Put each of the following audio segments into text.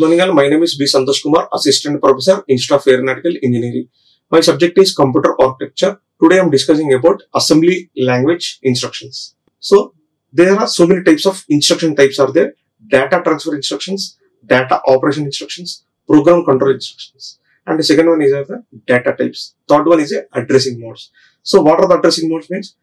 Good morning all, my name is B. Santhosh Kumar, Assistant Professor, Institute of Aeronautical Engineering. My subject is Computer Architecture. Today I am discussing about assembly language instructions. So there are so many types of instruction types are there. Data transfer instructions, data operation instructions, program control instructions. And the second one is the data types. Third one is addressing modes. So what are the addressing modes means?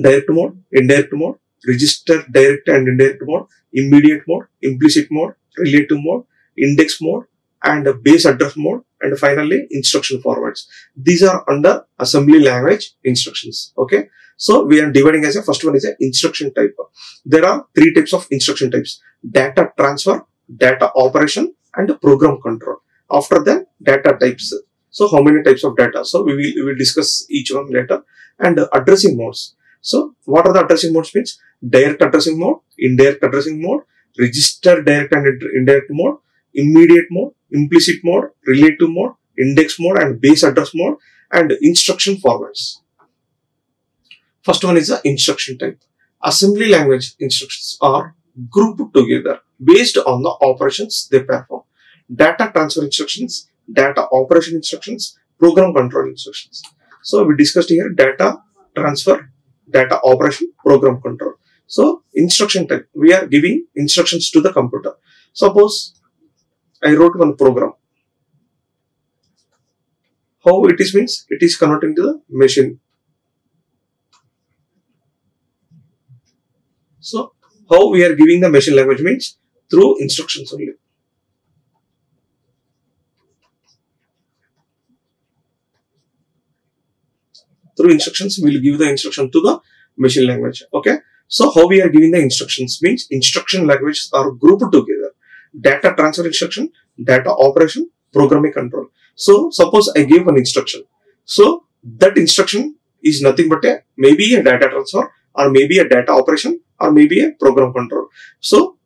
Direct mode, indirect mode, register direct and indirect mode, immediate mode, implicit mode, relative mode, index mode, and base address mode, and finally instruction formats. These are under assembly language instructions. Okay, so we are dividing as a first one is an instruction type. There are three types of instruction types: data transfer, data operation, and program control. After that, data types. So how many types of data? So we will discuss each one later. And addressing modes. So what are the addressing modes means? Direct addressing mode, indirect addressing mode, register direct and indirect mode, immediate mode, implicit mode, relative mode, index mode, and base address mode, and instruction formats. First one is the instruction type. Assembly language instructions are grouped together based on the operations they perform. Data transfer instructions, data operation instructions, program control instructions. So we discussed here data transfer, data operation, program control. So instruction type, we are giving instructions to the computer. Suppose I wrote one program. How it is means, it is converting to the machine. So how we are giving the machine language means through instructions only. Through instructions, we will give the instruction to the machine language. Okay. So how we are giving the instructions means instruction languages are grouped together. Data transfer instruction, data operation, programming control. So suppose I gave an instruction. So that instruction is nothing but a maybe a data transfer or maybe a data operation or maybe a program control. So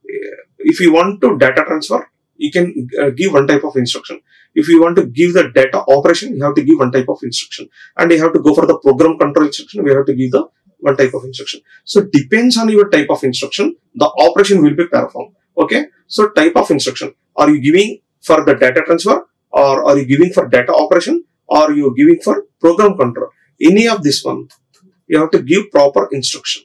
if you want to data transfer, you can give one type of instruction. If you want to give the data operation, you have to give one type of instruction. And you have to go for the program control instruction, we have to give the one type of instruction. So depends on your type of instruction, the operation will be performed. Okay. So type of instruction, are you giving for the data transfer, or are you giving for data operation, or are you giving for program control? Any of this one, you have to give proper instruction.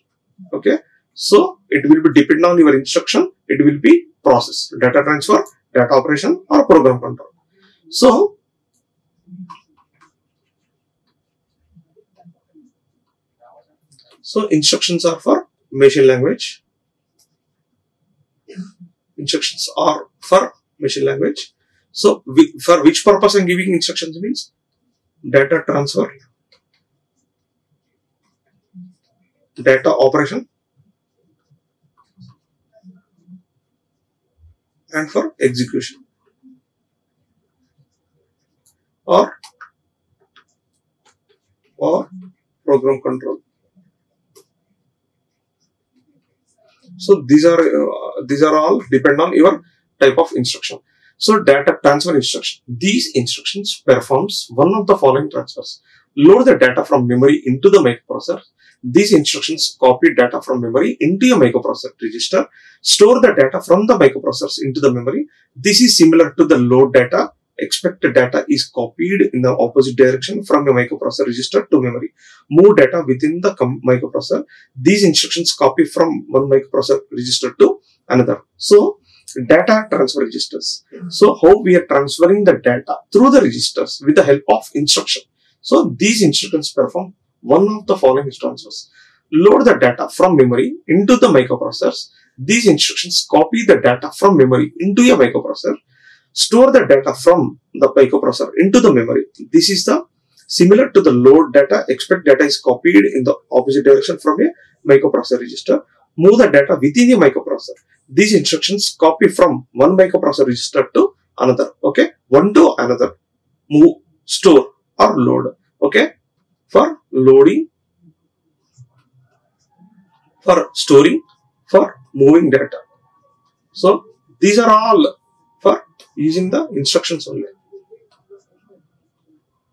Okay. So it will be dependent on your instruction, it will be process, data transfer, data operation, or program control. So instructions are for machine language. Instructions are for machine language. So for which purpose I am giving instructions means data transfer, data operation, and for execution or program control. So these are all depend on your type of instruction. So data transfer instruction. These instructions performs one of the following transfers. Load the data from memory into the microprocessor. These instructions copy data from memory into your microprocessor register. Store the data from the microprocessors into the memory. This is similar to the load data. Expected data is copied in the opposite direction from your microprocessor register to memory. Move data within the microprocessor. These instructions copy from one microprocessor register to another. So data transfer registers. So how we are transferring the data through the registers with the help of instruction. So these instructions perform one of the following transfers. Load the data from memory into the microprocessors. These instructions copy the data from memory into your microprocessor. Store the data from the microprocessor into the memory. This is the similar to the load data. Expect data is copied in the opposite direction from a microprocessor register. Move the data within a microprocessor. These instructions copy from one microprocessor register to another. Okay, one to another. Move, store, or load. Okay, for loading, for storing, for moving data. So these are all for using the instructions only.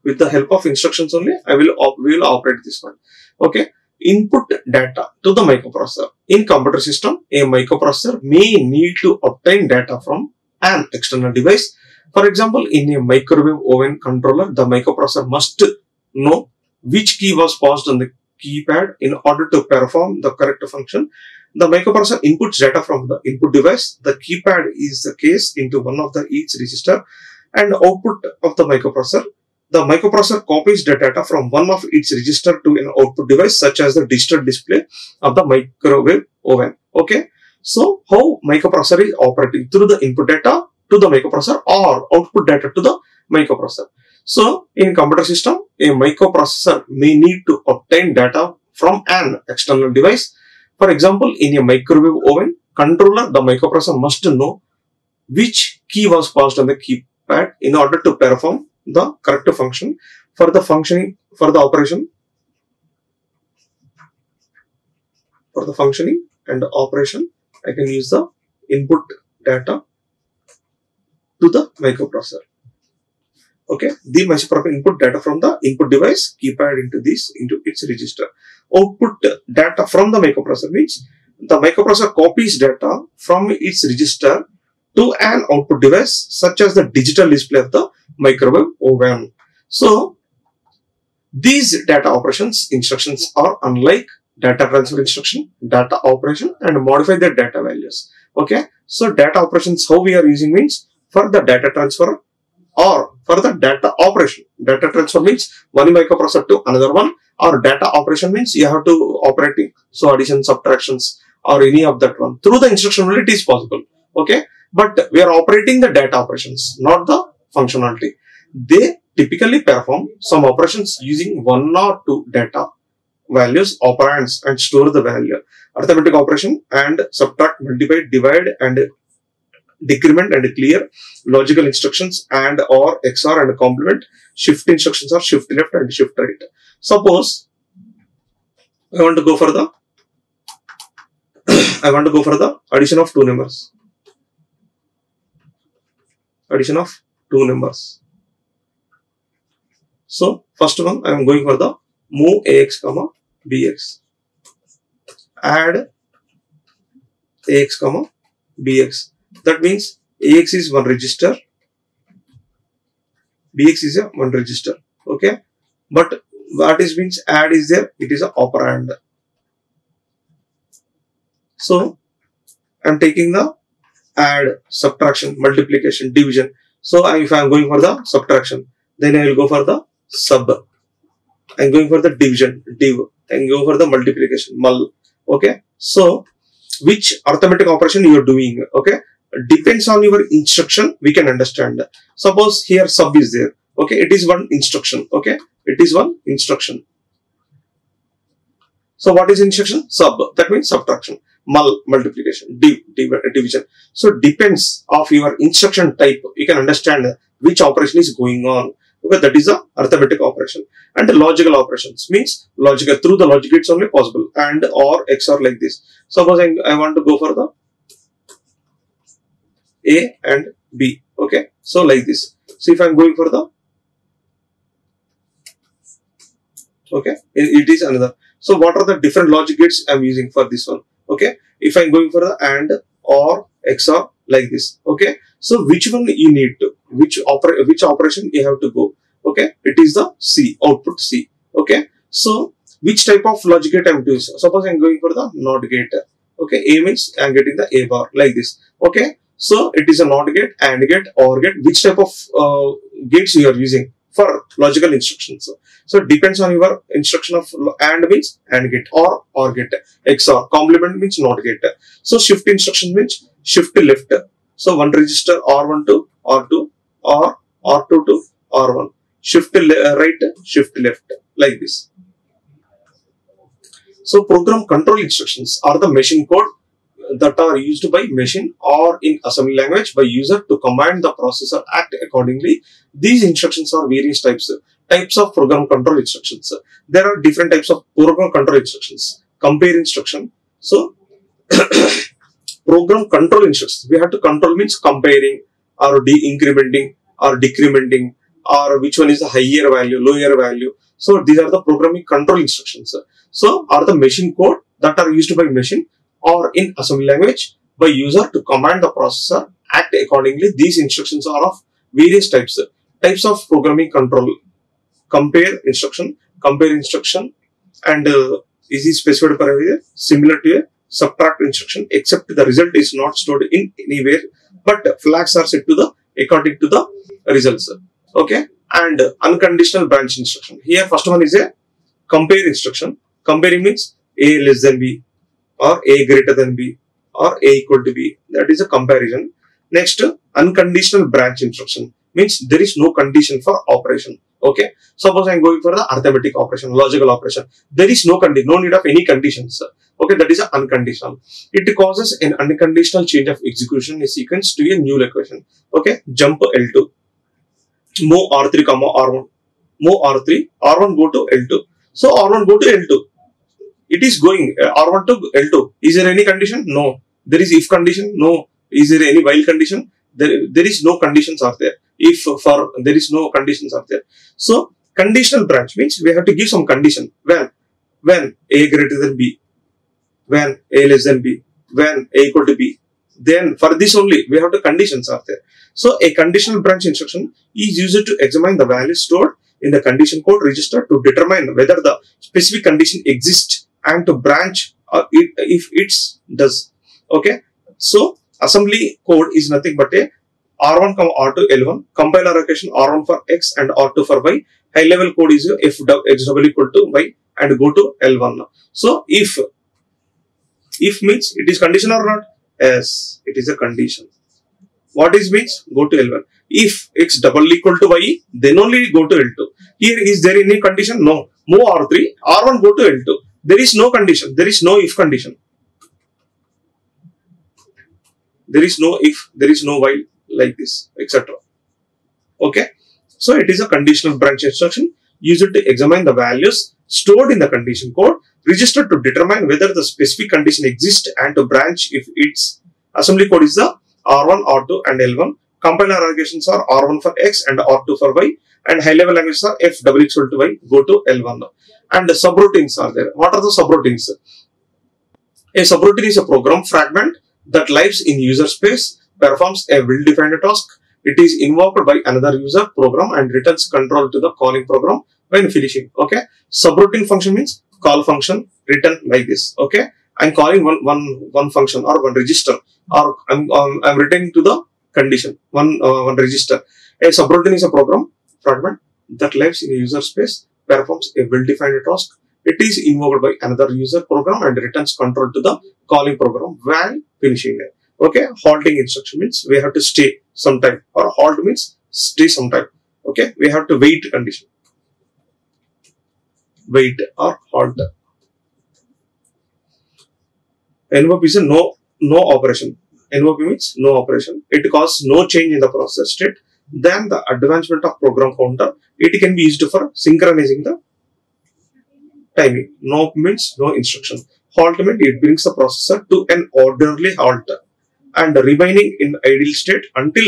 With the help of instructions only, we will operate this one. Okay. input data to the microprocessor. In computer system, a microprocessor may need to obtain data from an external device. For example, in a microwave oven controller, the microprocessor must know which key was passed on the keypad in order to perform the correct function. The microprocessor inputs data from the input device. The keypad is the case into one of the each register and output of the microprocessor. The microprocessor copies the data from one of its register to an output device, such as the digital display of the microwave oven. Okay. So, how microprocessor is operating? Through the input data to the microprocessor or output data to the microprocessor. So, in computer system, a microprocessor may need to obtain data from an external device. For example, in a microwave oven controller, the microprocessor must know which key was passed on the keypad in order to perform the correct function for the functioning and operation. I can use the input data to the microprocessor. Okay, the microprocessor input data from the input device keypad into its register. Output data from the microprocessor means the microprocessor copies data from its register to an output device, such as the digital display of the microwave oven. So, these data operations instructions are unlike data transfer instruction, data operation, and modify their data values. Okay, so data operations how we are using means for the data transfer or for the data operation. Data transfer means one microprocessor to another one, or data operation means you have to operate, so addition, subtractions, or any of that one. Through the instruction only it is possible. Okay, but we are operating the data operations, not the functionality. They typically perform some operations using one or two data values, operands, and store the value. Arithmetic operation and subtract, multiply, divide, and decrement and clear. Logical instructions and or XOR and complement. Shift instructions are shift left and shift right. Suppose I want to go for the addition of two numbers. Addition of two numbers. So, first one I am going for the move AX comma BX. Add AX comma BX. That means AX is one register, BX is a one register. Okay. But what is means add is there, it is an operand. So, I am taking the add, subtraction, multiplication, division. So, if I am going for the subtraction, then I will go for the sub. I am going for the division, div. I am going for the multiplication, mul. Okay. So, which arithmetic operation you are doing, okay, depends on your instruction, we can understand. Suppose here sub is there. Okay. It is one instruction. Okay. It is one instruction. So, what is instruction? Sub. That means subtraction. Mul, multiplication, division. So, depends of your instruction type, you can understand which operation is going on. Okay, that is the arithmetic operation. And the logical operations means logical, through the logic it's only possible, and or XOR like this. Suppose I want to go for the A and B. Okay, so like this. So, if I am going for the, okay, it is another. So, what are the different logic gates I am using for this one? Okay, if I am going for the AND or XOR like this. Okay, so which one you need to, which operation you have to go. Okay, it is the C, output C. Okay, so which type of logic gate I am doing? Suppose I am going for the NOT gate. Okay, A means I am getting the A bar like this. Okay, so it is a NOT gate, AND gate, OR gate. Which type of gates you are using for logical instructions? So, it depends on your instruction of AND means AND gate or OR gate. XOR, complement means NOT gate. So, shift instruction means shift left. So, one register R1 to R2 or R2 to R1. Shift right, shift left like this. So, program control instructions are the machine code that are used by machine or in assembly language by user to command the processor act accordingly. These instructions are various types of program control instructions. There are different types of program control instructions. Compare instruction. So, program control instructions. We have to control means comparing or incrementing or decrementing, or which one is the higher value, lower value. So, these are the programming control instructions. So, are the machine code that are used by machine, or in assembly language by user to command the processor act accordingly. These instructions are of various types. Types of programming control: compare instruction, and is it specified for every year? Similar to a subtract instruction, except the result is not stored in anywhere, but flags are set to the according to the results. Okay, and unconditional branch instruction. Here, first one is a compare instruction. Comparing means A less than B, or A greater than B, or A equal to B. That is a comparison. Next, unconditional branch instruction means there is no condition for operation. Okay, suppose I am going for the arithmetic operation, logical operation. There is no condition, no need of any conditions. Okay, that is a unconditional. It causes an unconditional change of execution in a sequence to a new location. Okay, jump L2, move R3, R1, move R3, R1 go to L2. So R1 go to L2. It is going R1 to L2. Is there any condition? No. There is if condition? No. Is there any while condition? There is no conditions are there. If for there is no conditions are there. So conditional branch means we have to give some condition. When A greater than B, when A less than B, when A equal to B, then for this only we have to conditions are there. So a conditional branch instruction is used to examine the values stored in the condition code register to determine whether the specific condition exists and to branch if it does. Okay. So assembly code is nothing but a R1, R2, L1, compile allocation R1 for X and R2 for Y. High level code is F double equal to Y and go to L1. So if means it is condition or not? Yes, it is a condition. What is means? Go to L1. If X double equal to Y, then only go to L2. Here is there any condition? No. Move R3, R1 go to L2. There is no condition. There is no if condition. There is no if, there is no while, like this, etc. Okay. So it is a conditional branch instruction used to examine the values stored in the condition code registered to determine whether the specific condition exists and to branch if its assembly code is the R1, R2 and L1. Compiler allocations are R1 for X and R2 for Y, and high level languages are F double equal to Y, go to L1. And the subroutines are there. What are the subroutines? A subroutine is a program fragment that lives in user space, performs a well-defined task. It is invoked by another user program and returns control to the calling program when finishing. Okay. Subroutine function means call function, return like this. Okay. I'm calling one function or one register, or I'm returning to the condition, one register. A subroutine is a program fragment that lives in a user space, performs a well-defined task. It is invoked by another user program and returns control to the calling program when finishing it. Okay, halting instruction means we have to stay some time, or halt means stay some time. Okay, we have to wait condition. Wait or halt. Envelope is a no operation. Envelope means no operation. It causes no change in the process state. Then the advancement of program counter. It can be used for synchronizing the timing. No means no instruction. Halt means it brings the processor to an orderly halt and remaining in idle state until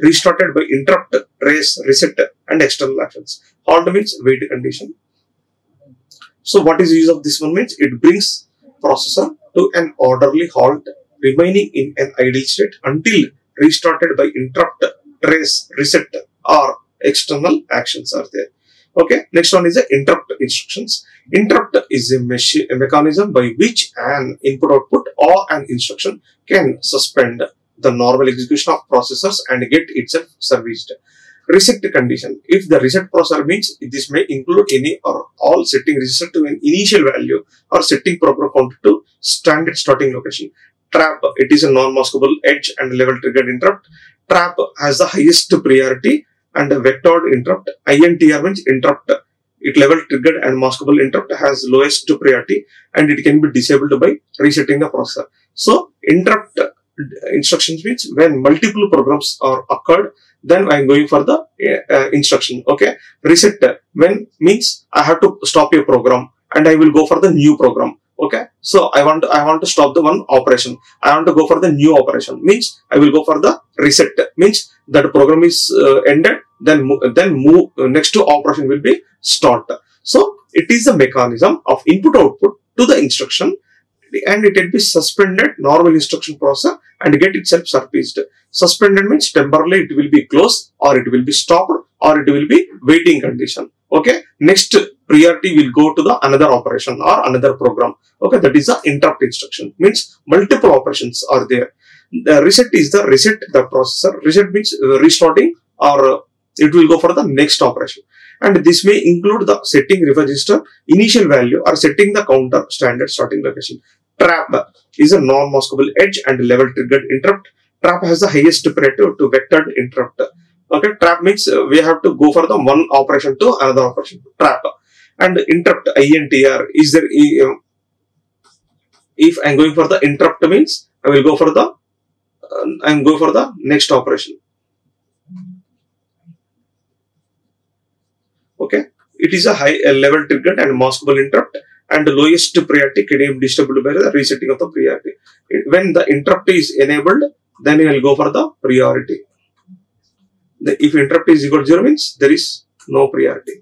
restarted by interrupt, trace, reset and external actions. Halt means wait condition. So what is the use of this one means? It brings processor to an orderly halt, remaining in an idle state until restarted by interrupt, trace, reset or external actions are there. Okay, next one is the interrupt instructions. Interrupt is a mechanism by which an input-output or an instruction can suspend the normal execution of processors and get itself serviced. Reset condition. If the reset processor means this may include any or all setting register to an initial value or setting program counter to standard starting location. Trap. It is a non-maskable edge and level triggered interrupt. Trap has the highest priority, and a vectored interrupt. INTR means interrupt. It level triggered and maskable interrupt has lowest priority, and it can be disabled by resetting the processor. So interrupt instructions means when multiple programs are occurred, then I am going for the instruction. Okay. Reset when means I have to stop a program and I will go for the new program. Okay. So I want to stop the one operation. I want to go for the new operation means I will go for the reset means that program is ended. Then move next to operation will be start. So it is the mechanism of input output to the instruction, and it will be suspended normal instruction process and get itself surfaced. Suspended means temporarily it will be closed, or it will be stopped, or it will be waiting condition. Okay, next priority will go to the another operation or another program. Okay, that is the interrupt instruction, means multiple operations are there. The reset is the reset the processor. Reset means restarting, or it will go for the next operation. And this may include the setting register, initial value, or setting the counter, standard starting location. Trap is a non-maskable edge and level triggered interrupt. Trap has the highest priority to vectored interrupt. Okay, trap means we have to go for the one operation to another operation. Trap and interrupt INTR is there. If I am going for the interrupt means I will go for the next operation. Okay, it is a high level triggered and maskable interrupt, and the lowest priority can be disturbed by the resetting of the priority. When the interrupt is enabled, then you will go for the priority. If interrupt is equal to 0 means there is no priority.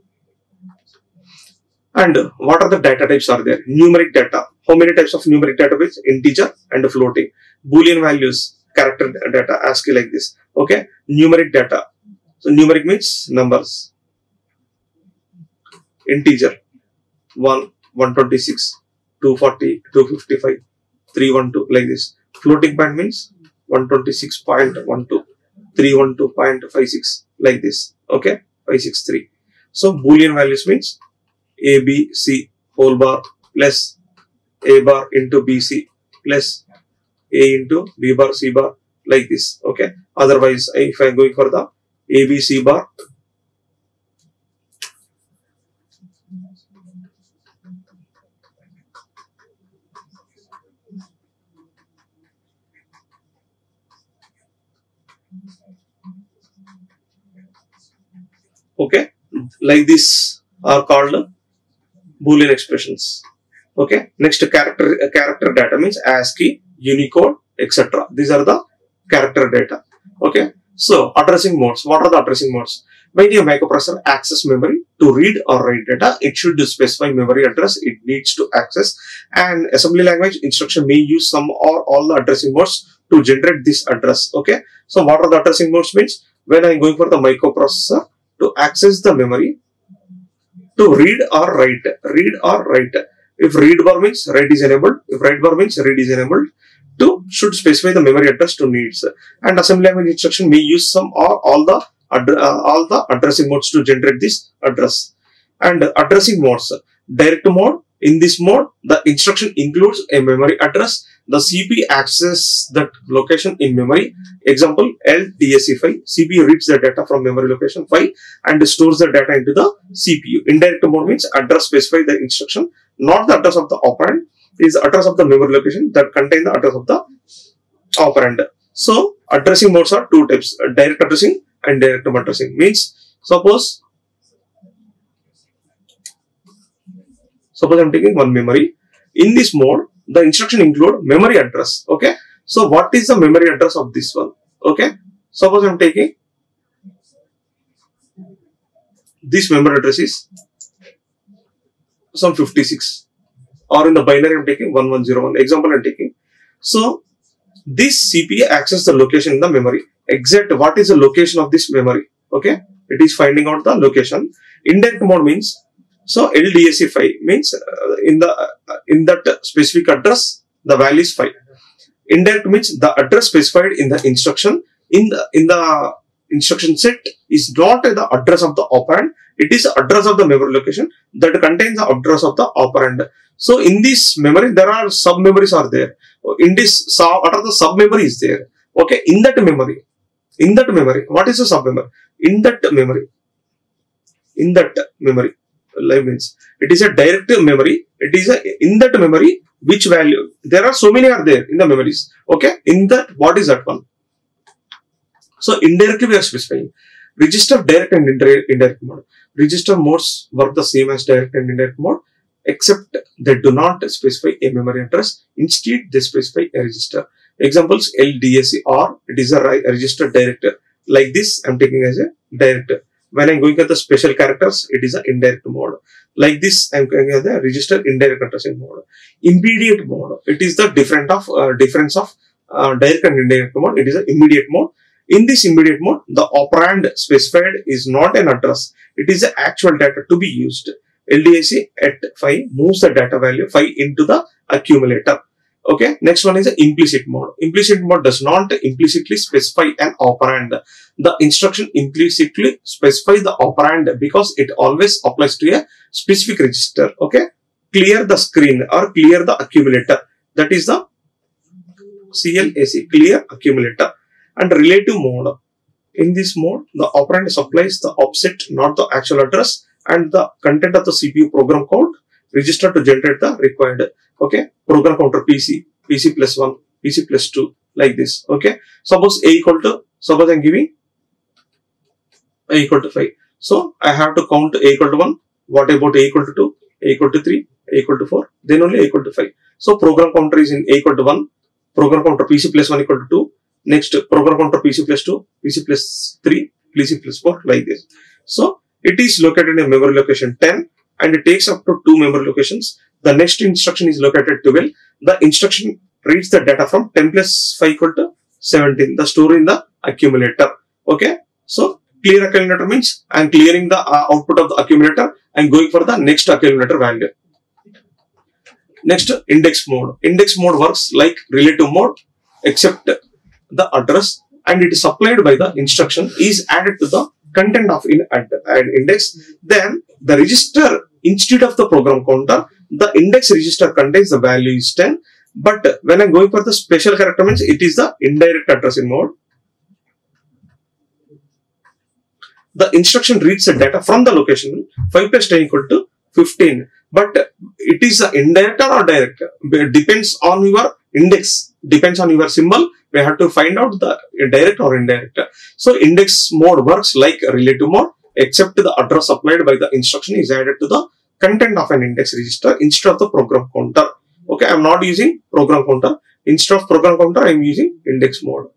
And what are the data types are there? Numeric data. How many types of numeric database? Integer and floating. Boolean values, character data, ASCII like this. Okay, numeric data. So numeric means numbers. Integer 1, 126, 240, 255, 312 like this. Floating point means 126.12. 312.56 like this. Okay, 563. So Boolean values means a b c whole bar plus a bar into b c plus a into b bar c bar like this. Okay, otherwise if I am going for the a b c bar okay, like this are called Boolean expressions. Okay, next character data means ASCII, Unicode, etc. These are the character data. Okay, so addressing modes. What are the addressing modes? When your microprocessor access memory to read or write data, it should specify memory address it needs to access, and assembly language instruction may use some or all the addressing modes to generate this address. Okay, so what are the addressing modes means? When I am going for the microprocessor to access the memory to read or write. If read bar means write is enabled, if write bar means read is enabled, to should specify the memory address to needs. And assembly language instruction may use some or all the addressing modes to generate this address. And addressing modes. Direct mode. In this mode, the instruction includes a memory address. The CPU accesses that location in memory. Example, LDAC5. CPU reads the data from memory location 5 and stores the data into the CPU. Indirect mode means address specifies the instruction, not the address of the operand. It is the address of the memory location that contains the address of the operand. So, addressing modes are two types, direct addressing and direct addressing. Means, suppose I am taking one memory. In this mode, the instruction include memory address. Okay, so what is the memory address of this one? Okay, suppose I am taking this memory address is some 56, or in the binary I am taking 1101. Example I am taking. So this CPU accesses the location in the memory. Exact what is the location of this memory? Okay, it is finding out the location. Indirect mode means, so LDAC5 means in that specific address the value is 5. Indirect means the address specified in the instruction in the instruction set is not the address of the operand. It is the address of the memory location that contains the address of the operand. So in this memory there are sub memories are there. In this what are the sub memories there? Okay, in that memory what is the sub memory? In that memory. Live means it is a direct memory. It is a in that memory which value there are so many are there in the memories. Okay, in that what is that one? So indirectly we are specifying register direct and indirect mode. Register modes work the same as direct and indirect mode, except they do not specify a memory address. Instead, they specify a register. Examples LDAC R. It is a register direct. Like this, I am taking as a direct. When I'm going at the special characters, it is an indirect mode. Like this, I'm going at the register indirect contrastive mode. Immediate mode, it is the difference of direct and indirect mode. It is an immediate mode. In this immediate mode, the operand specified is not an address. It is the actual data to be used. LDIC at 5 moves the data value 5 into the accumulator. Okay, next one is the implicit mode. Implicit mode does not implicitly specify an operand. The instruction implicitly specifies the operand because it always applies to a specific register. Okay, clear the screen or clear the accumulator. That is the CLAC, clear accumulator. And relative mode. In this mode, the operand supplies the offset, not the actual address, and the content of the CPU program code register to generate the required. Okay, program counter PC, PC plus 1, PC plus 2, like this. Okay, suppose A equal to, suppose I am giving A equal to 5. So, I have to count A equal to 1. What about A equal to 2, A equal to 3, A equal to 4, then only A equal to 5. So, program counter is in A equal to 1, program counter PC plus 1 equal to 2. Next, program counter PC plus 2, PC plus 3, PC plus 4, like this. So, it is located in memory location 10 and it takes up to 2 memory locations. The next instruction is located 12. The instruction reads the data from 10 plus 5 equal to 17, the store in the accumulator. Okay. So, clear accumulator means I am clearing the output of the accumulator and going for the next accumulator value. Next, index mode. Index mode works like relative mode except the address and it is supplied by the instruction is added to the content of an index. Then the register instead of the program counter, the index register contains the value is 10. But when I'm going for the special character means it is the indirect addressing mode. The instruction reads the data from the location 5 plus 10 equal to 15. But it is an indirect or direct depends on your index, depends on your symbol. We have to find out the direct or indirect. So, index mode works like relative mode except the address supplied by the instruction is added to the content of an index register instead of the program counter. Okay, I am not using program counter. Instead of program counter, I am using index mode.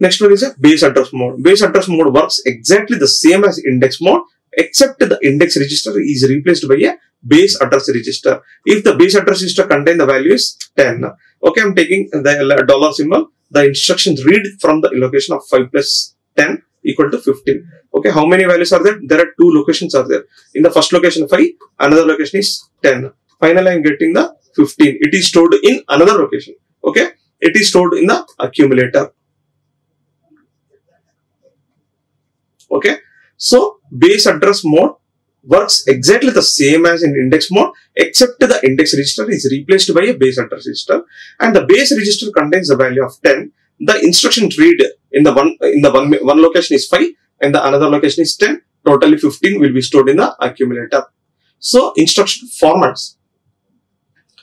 Next one is a base address mode. Base address mode works exactly the same as index mode except the index register is replaced by a base address register. If the base address register contains the value is 10. Okay, I am taking the dollar symbol. The instructions read from the location of 5 plus 10 equal to 15. Okay, how many values are there? There are 2 locations are there. In the first location 5, another location is 10. Finally, I am getting the 15. It is stored in another location. Okay, it is stored in the accumulator. Okay, so base address mode works exactly the same as in index mode except the index register is replaced by a base address register and the base register contains the value of 10. The instruction read in the one location is 5 and the another location is 10. Totally 15 will be stored in the accumulator. So, instruction formats.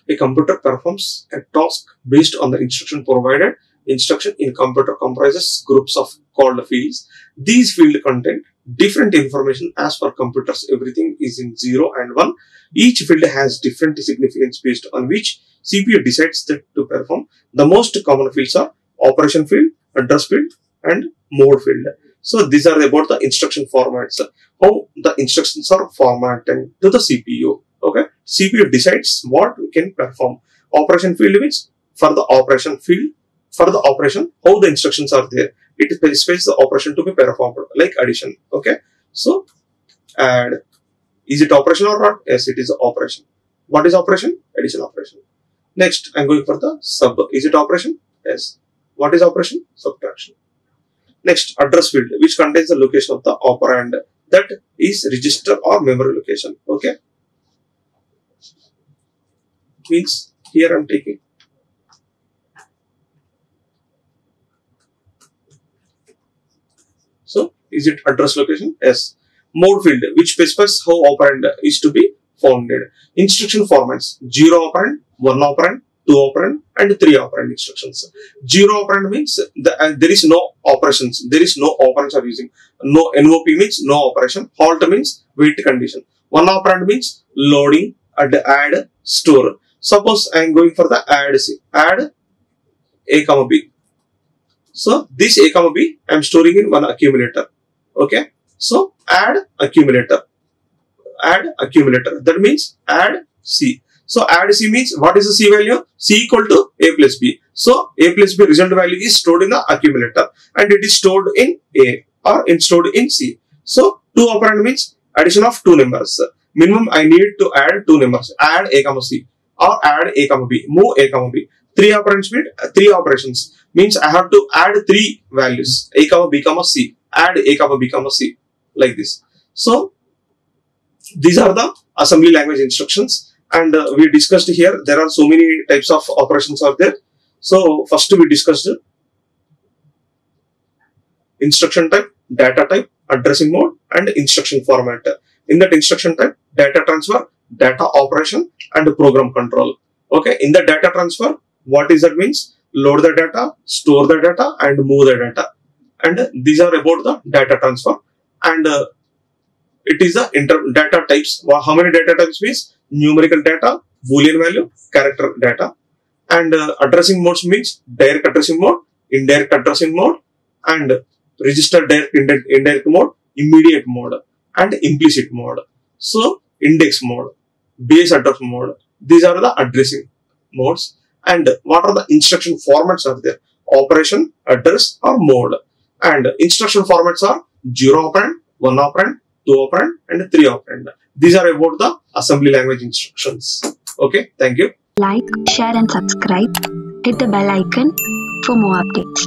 A computer performs a task based on the instruction provided. Instruction in computer comprises groups of called fields. These fields contain different information. As for computers, everything is in 0 and 1. Each field has different significance based on which CPU decides that to perform. The most common fields are operation field, address field, and mode field. So, these are about the instruction formats. How the instructions are formatted to the CPU. Okay, CPU decides what we can perform. Operation field means for the operation field. For the operation, how the instructions are there. It specifies the operation to be performed, like addition. Okay. So, add. Is it operation or not? Yes, it is operation. What is operation? Addition operation. Next, I am going for the sub. Is it operation? Yes. What is operation? Subtraction. Next, address field, which contains the location of the operand. That is register or memory location. Okay. Means, here I am taking. So, is it address location? Yes. Mode field, which specifies how operand is to be founded. Instruction formats, 0 operand, 1 operand, 2 operand and 3 operand instructions. 0 operand means there is no operations, there is no operands are using. No NOP means no operation, halt means wait condition. 1 operand means loading, add, store. Suppose I am going for the add, A, B. So this A comma B I am storing in one accumulator. Okay. So add accumulator. That means add C. So add C means what is the C value? C equal to A plus B. So A plus B result value is stored in the accumulator and it is stored in A or stored in C. So two operand means addition of two numbers. Minimum I need to add two numbers. Add A comma C or add A comma B. Move A comma B. Three operands means three operations. Means I have to add three values. A comma B comma C. Add A comma B comma C like this. So these are the assembly language instructions. And we discussed here, there are so many types of operations are there. So first we discussed instruction type, data type, addressing mode and instruction format. In that instruction type, data transfer, data operation and program control. Okay, in the data transfer, what is that means? Load the data, store the data and move the data. And these are about the data transfer. And it is the data types. How many data types means? Numerical data, Boolean value, character data. And addressing modes means direct addressing mode, indirect addressing mode, and register direct, indirect mode, immediate mode, and implicit mode. So, index mode, base address mode. These are the addressing modes. And what are the instruction formats are there? Operation, address, or mode. And instruction formats are 0 operand, 1 operand, 2 operand, and 3 operand. These are about the assembly language instructions. Okay, thank you. Like, share and subscribe. Hit the bell icon for more updates.